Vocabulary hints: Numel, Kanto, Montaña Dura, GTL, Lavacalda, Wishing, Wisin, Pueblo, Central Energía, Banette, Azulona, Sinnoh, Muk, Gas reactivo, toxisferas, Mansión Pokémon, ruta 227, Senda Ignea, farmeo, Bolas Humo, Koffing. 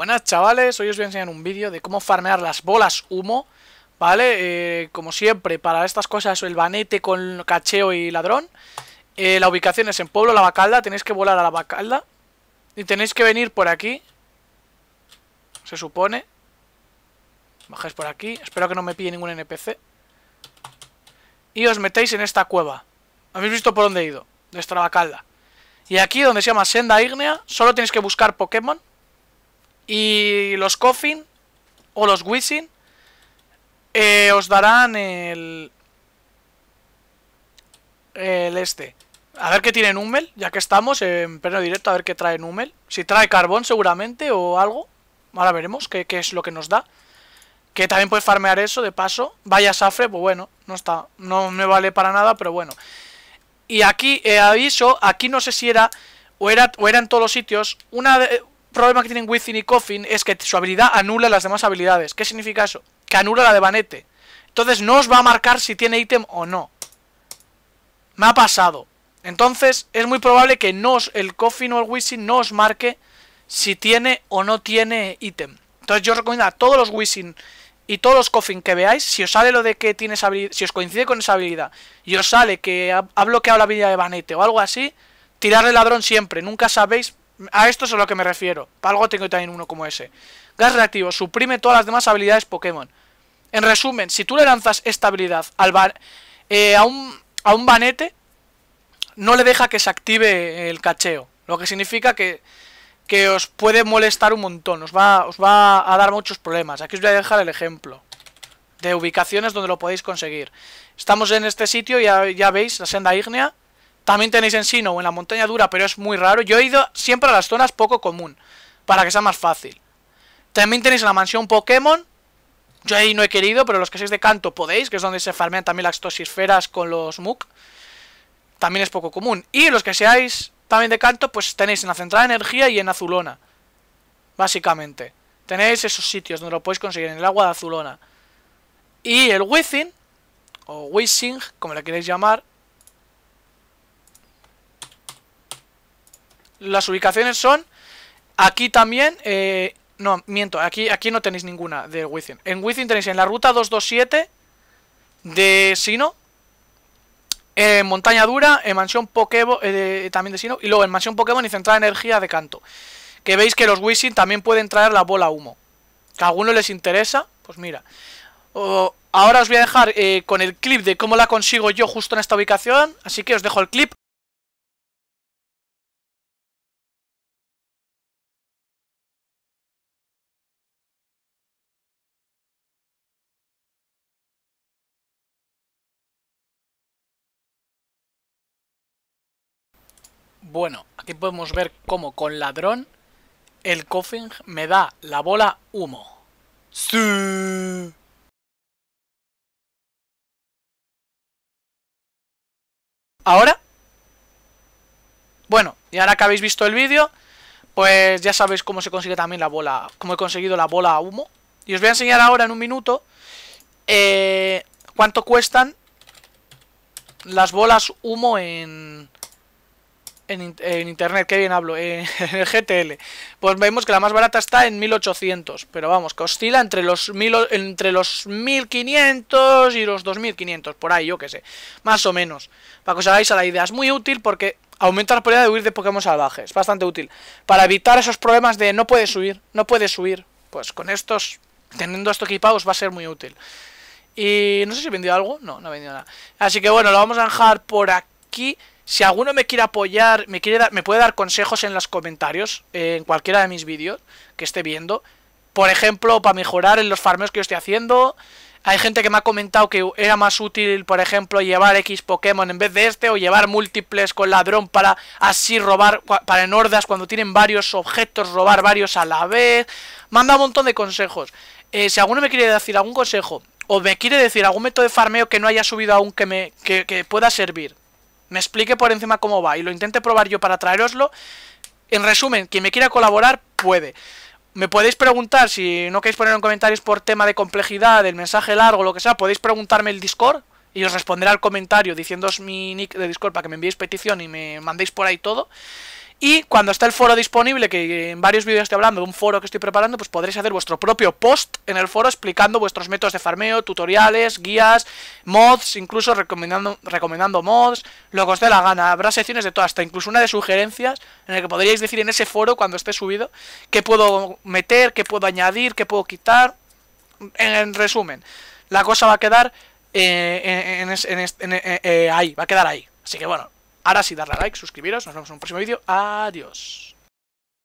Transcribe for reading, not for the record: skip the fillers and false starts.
Buenas chavales, hoy os voy a enseñar un vídeo de cómo farmear las bolas humo, ¿vale? Como siempre, para estas cosas el banete con cacheo y ladrón. La ubicación es en Pueblo, Lavacalda, tenéis que volar a Lavacalda y tenéis que venir por aquí, se supone. Bajáis por aquí, espero que no me pille ningún NPC. Y os metéis en esta cueva. ¿Habéis visto por dónde he ido? De esta Lavacalda. Y aquí, donde se llama Senda Ignea, solo tenéis que buscar Pokémon. Y los Koffing o los Wisin os darán el este. A ver qué tiene Numel, ya que estamos en pleno directo, a ver qué trae Numel. Si trae carbón seguramente o algo. Ahora veremos qué es lo que nos da. Que también puedes farmear eso, de paso. Vaya safre, pues bueno, no me vale para nada, pero bueno. Y aquí, aviso, aquí no sé si era en todos los sitios. Problema que tienen Wisin y Koffing es que su habilidad anula las demás habilidades. ¿Qué significa eso? Que anula la de Banette. Entonces no os va a marcar si tiene ítem o no. Me ha pasado. Entonces es muy probable que el Koffing o el Wisin no os marque si tiene o no tiene ítem. Entonces yo os recomiendo a todos los Wisin y todos los Koffing que veáis, si os sale lo de que tienes habilidad, si os coincide con esa habilidad y os sale que ha bloqueado la habilidad de Banette o algo así, tirarle ladrón siempre. Nunca sabéis. A esto es a lo que me refiero. Para algo tengo también uno como ese. Gas reactivo, suprime todas las demás habilidades Pokémon. En resumen, si tú le lanzas esta habilidad a un Banette, no le deja que se active el cacheo. Lo que significa que os puede molestar un montón. Os va a dar muchos problemas. Aquí os voy a dejar el ejemplo de ubicaciones donde lo podéis conseguir. Estamos en este sitio, ya veis, la Senda Ignea. También tenéis en Sinnoh o en la Montaña Dura, pero es muy raro. Yo he ido siempre a las zonas poco común, para que sea más fácil. También tenéis en la Mansión Pokémon. Yo ahí no he querido, pero los que sois de Kanto podéis, que es donde se farmean también las toxisferas con los Muk. También es poco común. Y los que seáis también de Kanto, pues tenéis en la Central Energía y en Azulona. Básicamente. Tenéis esos sitios donde lo podéis conseguir, en el agua de Azulona. Y el Wisin, o Wishing, como le queréis llamar. Las ubicaciones son aquí también, no, miento, aquí no tenéis ninguna de Wisin. En Wisin tenéis en la ruta 227 de Sinnoh, en Montaña Dura, en Mansión Pokémon, también de Sinnoh, y luego en Mansión Pokémon y Central Energía de Kanto. Que veis que los Wisin también pueden traer la bola humo. Que a alguno les interesa, pues mira. Ahora os voy a dejar con el clip de cómo la consigo yo justo en esta ubicación, así que os dejo el clip. Bueno, aquí podemos ver cómo con ladrón el Koffing me da la bola humo. ¡Sí! ¿Ahora? Bueno, y ahora que habéis visto el vídeo, pues ya sabéis cómo se consigue también la bola, cómo he conseguido la bola humo. Y os voy a enseñar ahora en un minuto cuánto cuestan las bolas humo en internet, que bien hablo, en el GTL. Pues vemos que la más barata está en 1800, pero vamos, que oscila entre los 1500 y los 2500, por ahí, yo que sé, más o menos. Para que os hagáis a la idea, es muy útil porque aumenta la probabilidad de huir de Pokémon salvajes, es bastante útil. Para evitar esos problemas de no puedes huir, pues con estos, teniendo esto equipado, os va a ser muy útil. Y no sé si he vendido algo, no he vendido nada. Así que bueno, lo vamos a dejar por aquí. Si alguno me quiere apoyar, me puede dar consejos en los comentarios, en cualquiera de mis vídeos que esté viendo. Por ejemplo, para mejorar en los farmeos que yo estoy haciendo. Hay gente que me ha comentado que era más útil, por ejemplo, llevar X Pokémon en vez de este, o llevar múltiples con ladrón para así robar, para en hordas cuando tienen varios objetos, robar varios a la vez. Me han dado un montón de consejos. Si alguno me quiere decir algún consejo, o me quiere decir algún método de farmeo que no haya subido aún que pueda servir, me explique por encima cómo va y lo intente probar yo para traeroslo. En resumen, quien me quiera colaborar puede. Me podéis preguntar, si no queréis poner en comentarios por tema de complejidad, el mensaje largo, lo que sea, podéis preguntarme el Discord y os responderé al comentario diciéndoos mi nick de Discord para que me enviéis petición y me mandéis por ahí todo. Y cuando está el foro disponible, que en varios vídeos estoy hablando de un foro que estoy preparando, pues podréis hacer vuestro propio post en el foro explicando vuestros métodos de farmeo, tutoriales, guías, mods, incluso recomendando mods, lo que os dé la gana. Habrá secciones de todo, hasta incluso una de sugerencias en la que podríais decir en ese foro cuando esté subido qué puedo meter, qué puedo añadir, qué puedo quitar. En resumen, la cosa va a quedar ahí, va a quedar ahí. Así que bueno, ahora sí, darle a like, suscribiros, nos vemos en un próximo vídeo, adiós.